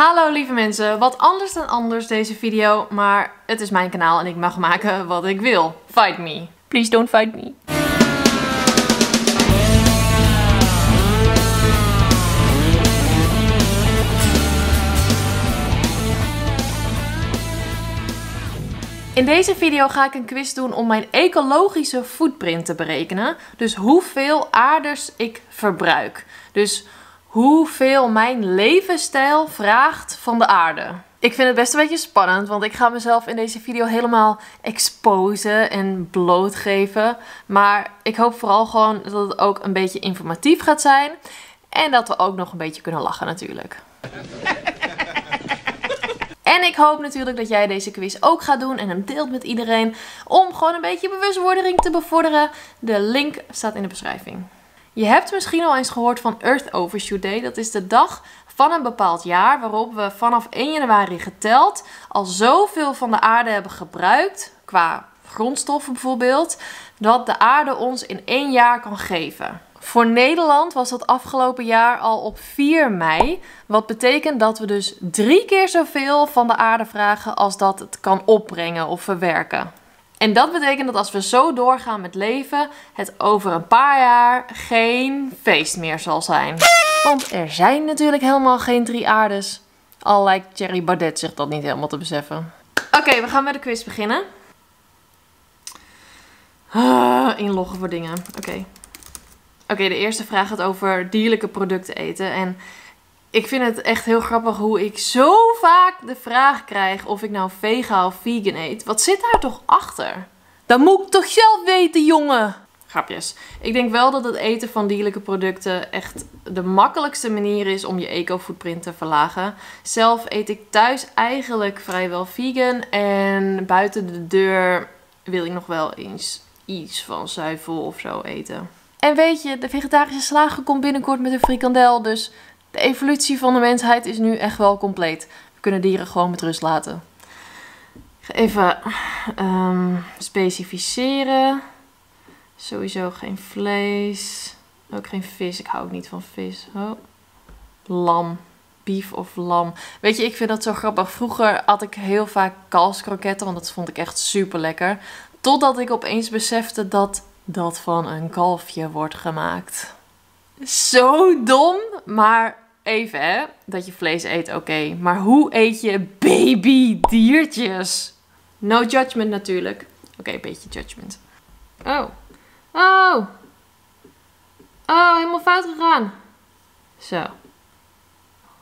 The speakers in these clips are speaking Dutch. Hallo lieve mensen, wat anders dan anders deze video, maar het is mijn kanaal en ik mag maken wat ik wil. Fight me. Please don't fight me. In deze video ga ik een quiz doen om mijn ecologische footprint te berekenen. Dus hoeveel aarders ik verbruik. Dus hoeveel mijn levensstijl vraagt van de aarde. Ik vind het best een beetje spannend, want ik ga mezelf in deze video helemaal exposen en blootgeven. Maar ik hoop vooral gewoon dat het ook een beetje informatief gaat zijn. En dat we ook nog een beetje kunnen lachen natuurlijk. En ik hoop natuurlijk dat jij deze quiz ook gaat doen en hem deelt met iedereen. Om gewoon een beetje bewustwording te bevorderen. De link staat in de beschrijving. Je hebt misschien al eens gehoord van Earth Overshoot Day. Dat is de dag van een bepaald jaar waarop we vanaf 1 januari geteld al zoveel van de aarde hebben gebruikt, qua grondstoffen bijvoorbeeld, dat de aarde ons in 1 jaar kan geven. Voor Nederland was dat afgelopen jaar al op 4 mei. Wat betekent dat we dus 3 keer zoveel van de aarde vragen als dat het kan opbrengen of verwerken. En dat betekent dat als we zo doorgaan met leven, het over een paar jaar geen feest meer zal zijn. Want er zijn natuurlijk helemaal geen 3 aardes. Al lijkt Thierry Baudet zich dat niet helemaal te beseffen. Oké, we gaan met de quiz beginnen. Inloggen voor dingen. Oké, de eerste vraag gaat over dierlijke producten eten. En ik vind het echt heel grappig hoe ik zo vaak de vraag krijg of ik nou vega of vegan eet. Wat zit daar toch achter? Dat moet ik toch zelf weten, jongen! Grapjes. Ik denk wel dat het eten van dierlijke producten echt de makkelijkste manier is om je eco-footprint te verlagen. Zelf eet ik thuis eigenlijk vrijwel vegan. En buiten de deur wil ik nog wel eens iets van zuivel of zo eten. En weet je, de vegetarische slager komt binnenkort met een frikandel, dus de evolutie van de mensheid is nu echt wel compleet. We kunnen dieren gewoon met rust laten. Ik ga even specificeren. Sowieso geen vlees. Ook geen vis. Ik hou ook niet van vis. Oh. Lam. Beef of lam. Weet je, ik vind dat zo grappig. Vroeger at ik heel vaak kalfskroketten, want dat vond ik echt super lekker. Totdat ik opeens besefte dat dat van een kalfje wordt gemaakt. Zo dom, maar even hè, dat je vlees eet, oké. Maar hoe eet je babydiertjes? No judgment natuurlijk. Oké, beetje judgment. Oh, helemaal fout gegaan. Zo.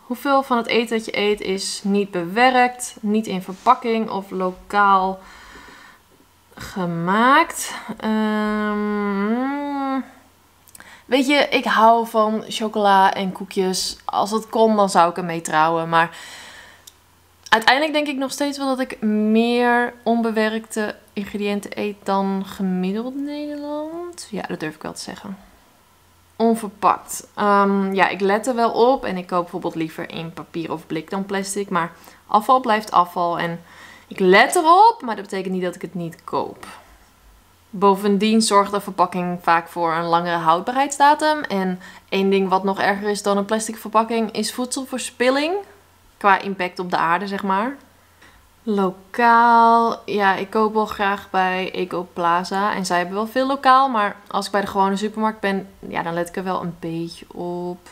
Hoeveel van het eten dat je eet is niet bewerkt, niet in verpakking of lokaal gemaakt? Weet je, ik hou van chocola en koekjes. Als het kon, dan zou ik ermee trouwen. Maar uiteindelijk denk ik nog steeds wel dat ik meer onbewerkte ingrediënten eet dan gemiddeld Nederland. Ja, dat durf ik wel te zeggen. Onverpakt. Ja, ik let er wel op. En ik koop bijvoorbeeld liever in papier of blik dan plastic. Maar afval blijft afval. En ik let erop, maar dat betekent niet dat ik het niet koop. Bovendien zorgt de verpakking vaak voor een langere houdbaarheidsdatum. En één ding wat nog erger is dan een plastic verpakking is voedselverspilling. Qua impact op de aarde, zeg maar. Lokaal. Ja, ik koop wel graag bij Eco Plaza. En zij hebben wel veel lokaal. Maar als ik bij de gewone supermarkt ben, ja, dan let ik er wel een beetje op.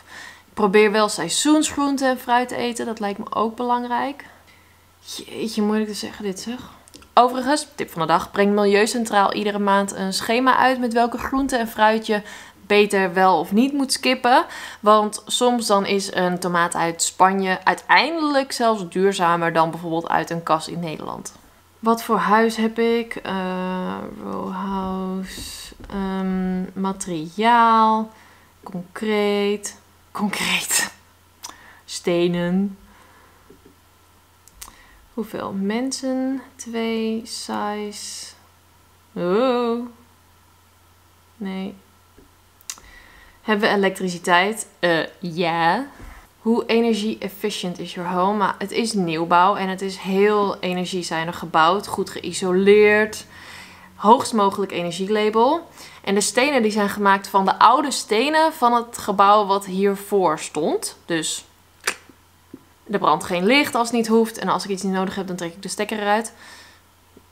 Ik probeer wel seizoensgroenten en fruit te eten. Dat lijkt me ook belangrijk. Jeetje, moeilijk te zeggen dit zeg. Overigens, tip van de dag, brengt Milieucentraal iedere maand een schema uit met welke groente en fruit je beter wel of niet moet skippen. Want soms dan is een tomaat uit Spanje uiteindelijk zelfs duurzamer dan bijvoorbeeld uit een kas in Nederland. Wat voor huis heb ik? Rowhouse, materiaal, concreet, stenen. Hoeveel mensen? 2, size. Oh. Nee. Hebben we elektriciteit? Ja. Hoe energie-efficient is your home? Maar het is nieuwbouw en het is heel energiezuinig gebouwd. Goed geïsoleerd. Hoogst mogelijk energielabel. En de stenen die zijn gemaakt van de oude stenen van het gebouw wat hiervoor stond. Dus Er brandt geen licht als het niet hoeft. En als ik iets niet nodig heb, dan trek ik de stekker eruit.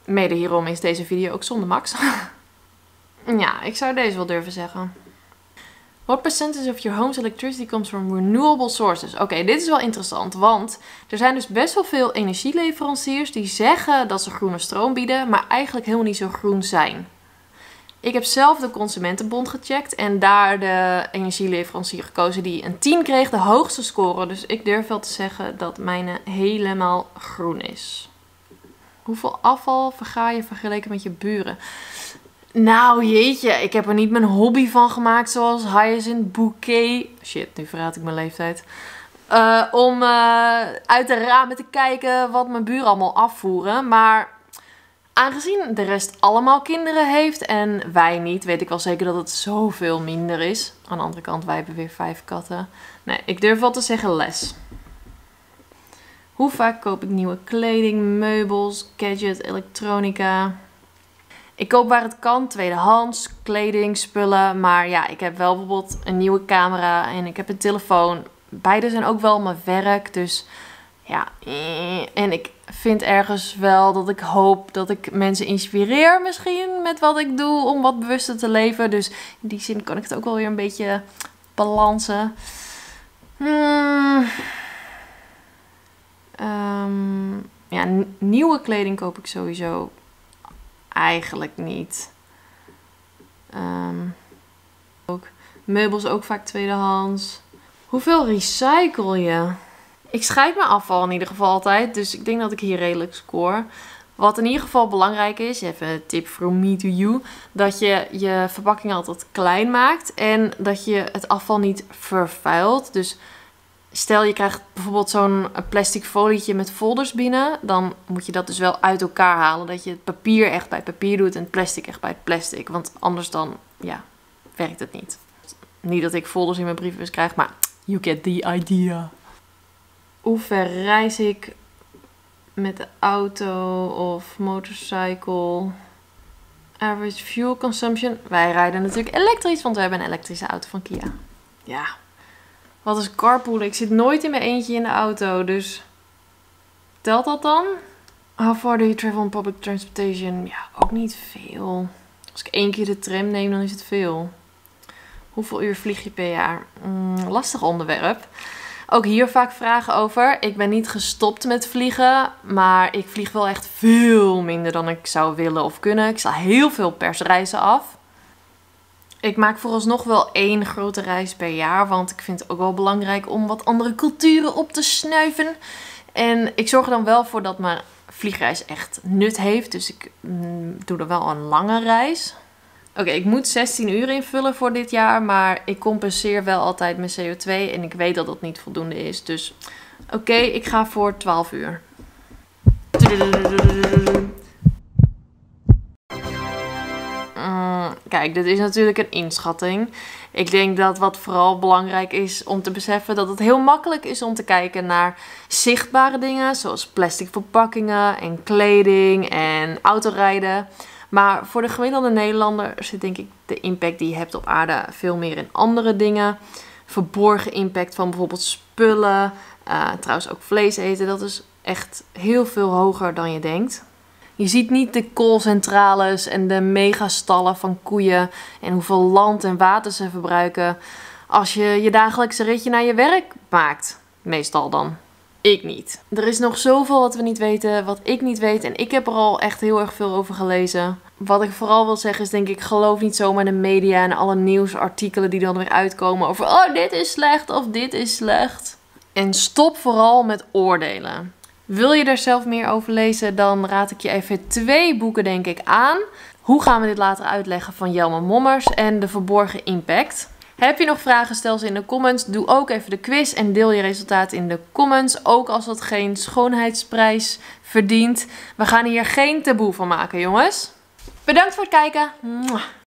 Mede hierom is deze video ook zonder Max. Ja, ik zou deze wel durven zeggen. What percentage of your home's electricity comes from renewable sources? Oké, dit is wel interessant, want er zijn dus best wel veel energieleveranciers die zeggen dat ze groene stroom bieden, maar eigenlijk helemaal niet zo groen zijn. Ik heb zelf de Consumentenbond gecheckt en daar de energieleverancier gekozen die een 10 kreeg, de hoogste score. Dus ik durf wel te zeggen dat mijne helemaal groen is. Hoeveel afval verga je vergeleken met je buren? Nou jeetje, ik heb er niet mijn hobby van gemaakt zoals Hyacinth Bouquet. Shit, nu verraad ik mijn leeftijd. Om uit de ramen te kijken wat mijn buren allemaal afvoeren. Maar aangezien de rest allemaal kinderen heeft en wij niet, weet ik wel zeker dat het zoveel minder is. Aan de andere kant, wij hebben weer 5 katten. Nee, ik durf wel te zeggen less. Hoe vaak koop ik nieuwe kleding, meubels, gadget, elektronica? Ik koop waar het kan tweedehands, kleding, spullen. Maar ja, ik heb wel bijvoorbeeld een nieuwe camera en ik heb een telefoon. Beide zijn ook wel mijn werk, dus ja. En ik vind ergens wel dat ik hoop dat ik mensen inspireer misschien met wat ik doe om wat bewuster te leven. Dus in die zin kan ik het ook wel weer een beetje balansen. Ja, nieuwe kleding koop ik sowieso eigenlijk niet. Ook meubels ook vaak tweedehands. Hoeveel recycle je? Ik scheid mijn afval in ieder geval altijd. Dus ik denk dat ik hier redelijk score. Wat in ieder geval belangrijk is, even een tip from me to you, dat je je verpakking altijd klein maakt en dat je het afval niet vervuilt. Dus stel je krijgt bijvoorbeeld zo'n plastic folietje met folders binnen. Dan moet je dat dus wel uit elkaar halen. Dat je het papier echt bij het papier doet en het plastic echt bij het plastic. Want anders dan, ja, werkt het niet. Niet dat ik folders in mijn brievenbus krijg, maar you get the idea. Hoe ver reis ik met de auto of motorcycle? Average fuel consumption. Wij rijden natuurlijk elektrisch, want we hebben een elektrische auto van Kia. Ja. Wat is carpoolen? Ik zit nooit in mijn eentje in de auto, dus telt dat dan? How far do you travel on public transportation? Ja, ook niet veel. Als ik 1 keer de tram neem, dan is het veel. Hoeveel uur vlieg je per jaar? Lastig onderwerp. Ook hier vaak vragen over. Ik ben niet gestopt met vliegen, maar ik vlieg wel echt veel minder dan ik zou willen of kunnen. Ik sla heel veel persreizen af. Ik maak vooralsnog wel 1 grote reis per jaar, want ik vind het ook wel belangrijk om wat andere culturen op te snuiven. En ik zorg er dan wel voor dat mijn vliegreis echt nut heeft, dus ik doe er wel een lange reis. Oké, ik moet 16 uur invullen voor dit jaar, maar ik compenseer wel altijd mijn CO2 en ik weet dat dat niet voldoende is. Dus oké, ik ga voor 12 uur. Kijk, dit is natuurlijk een inschatting. Ik denk dat wat vooral belangrijk is om te beseffen dat het heel makkelijk is om te kijken naar zichtbare dingen, zoals plastic verpakkingen en kleding en autorijden. Maar voor de gemiddelde Nederlander zit denk ik de impact die je hebt op aarde veel meer in andere dingen. Verborgen impact van bijvoorbeeld spullen, trouwens ook vlees eten, dat is echt heel veel hoger dan je denkt. Je ziet niet de koolcentrales en de megastallen van koeien en hoeveel land en water ze verbruiken als je je dagelijkse ritje naar je werk maakt. Meestal dan. Ik niet. Er is nog zoveel wat we niet weten, wat ik niet weet en ik heb er al echt heel erg veel over gelezen. Wat ik vooral wil zeggen is denk ik, geloof niet zomaar de media en alle nieuwsartikelen die dan weer uitkomen over oh dit is slecht of dit is slecht. En stop vooral met oordelen. Wil je er zelf meer over lezen, dan raad ik je even 2 boeken denk ik aan. Hoe gaan we dit later uitleggen van Jelmer Mommers en de verborgen impact. Heb je nog vragen, stel ze in de comments. Doe ook even de quiz en deel je resultaten in de comments. Ook als dat geen schoonheidsprijs verdient. We gaan hier geen taboe van maken, jongens. Bedankt voor het kijken.